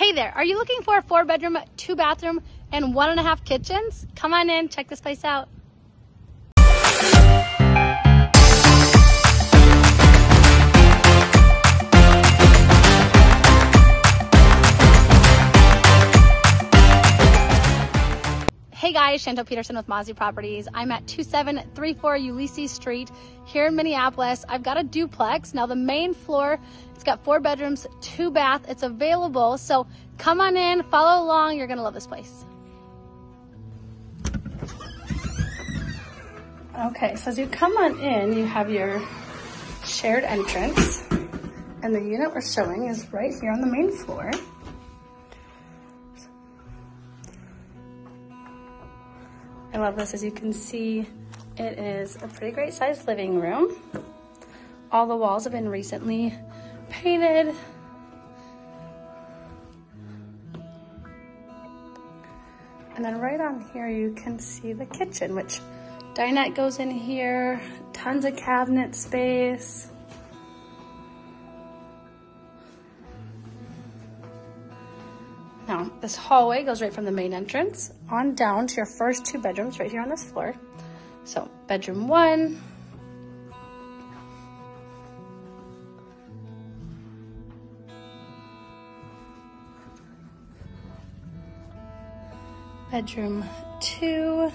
Hey there, are you looking for a 4-bedroom, 2-bathroom, and 1.5 kitchens? Come on in, check this place out. Hey guys, Chantel Peterson with Mozzie Properties. I'm at 2734 Ulysses Street here in Minneapolis. I've got a duplex. Now the main floor, it's got 4 bedrooms, 2 baths. It's available. So come on in, follow along. You're gonna love this place. Okay, so as you come on in, you have your shared entrance. And the unit we're showing is right here on the main floor. I love this. As you can see, it is a pretty great sized living room. All the walls have been recently painted. And then right on here, you can see the kitchen, which dinette goes in here, tons of cabinet space. Now, this hallway goes right from the main entrance on down to your first 2 bedrooms right here on this floor. So bedroom 1. Bedroom 2.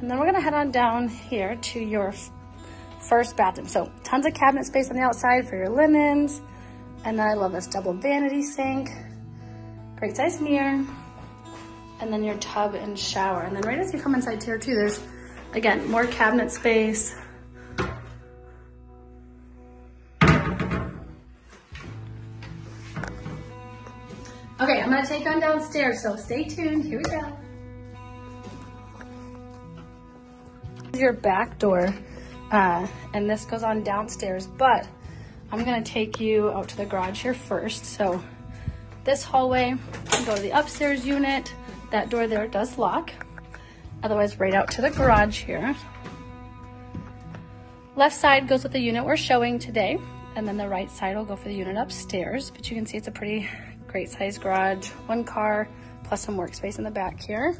And then we're gonna head on down here to your first bathroom. So tons of cabinet space on the outside for your linens. And then I love this double vanity sink, great size mirror, and then your tub and shower. And then right as you come inside tier 2, there's, again, more cabinet space. Okay, I'm gonna take on downstairs, so stay tuned, here we go. Your back door and this goes on downstairs, but I'm gonna take you out to the garage here first. So this hallway, you go to the upstairs unit. That door there does lock, otherwise right out to the garage here. Left side goes with the unit we're showing today, and then the right side will go for the unit upstairs. But you can see it's a pretty great size garage, 1 car plus some workspace in the back here.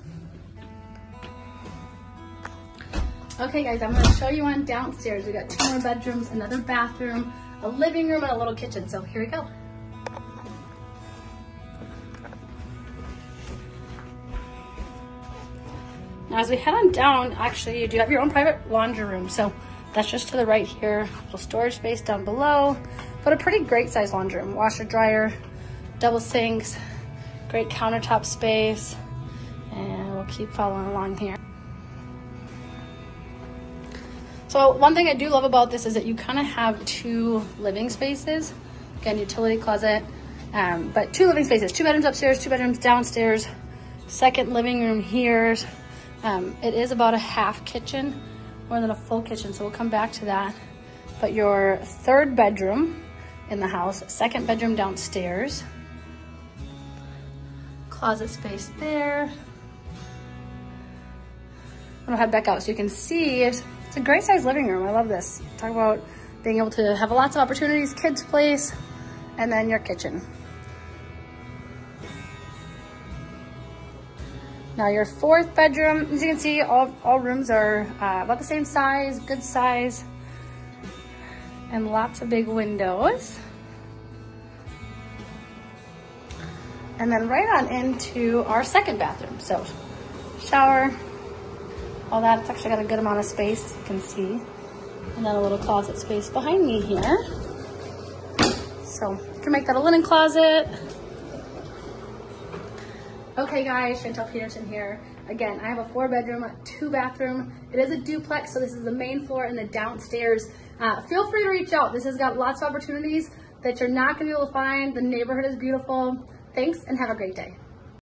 Okay guys, I'm gonna show you on downstairs. We got 2 more bedrooms, another bathroom, a living room, and a little kitchen, so here we go. Now as we head on down, actually you do have your own private laundry room, so that's just to the right here, little storage space down below, but a pretty great size laundry room. Washer, dryer, double sinks, great countertop space, and we'll keep following along here. So one thing I do love about this is that you kind of have 2 living spaces. Again, utility closet, but 2 living spaces, 2 bedrooms upstairs, 2 bedrooms downstairs, second living room here. It is about a half kitchen, more than a full kitchen, so we'll come back to that. But your 3rd bedroom in the house, 2nd bedroom downstairs, closet space there. I'm gonna head back out so you can see it. It's a great size living room. I love this. Talk about being able to have lots of opportunities, kids' place, and then your kitchen. Now your 4th bedroom, as you can see, all rooms are about the same size, good size, and lots of big windows. And then right on into our 2nd bathroom. So shower, all that. It's actually got a good amount of space, as you can see. And then a little closet space behind me here. So you can make that a linen closet. Okay guys, Chantel Peterson here. Again, I have a 4-bedroom, 2-bathroom. It is a duplex, so this is the main floor and the downstairs. Feel free to reach out. This has got lots of opportunities that you're not gonna be able to find. The neighborhood is beautiful. Thanks and have a great day.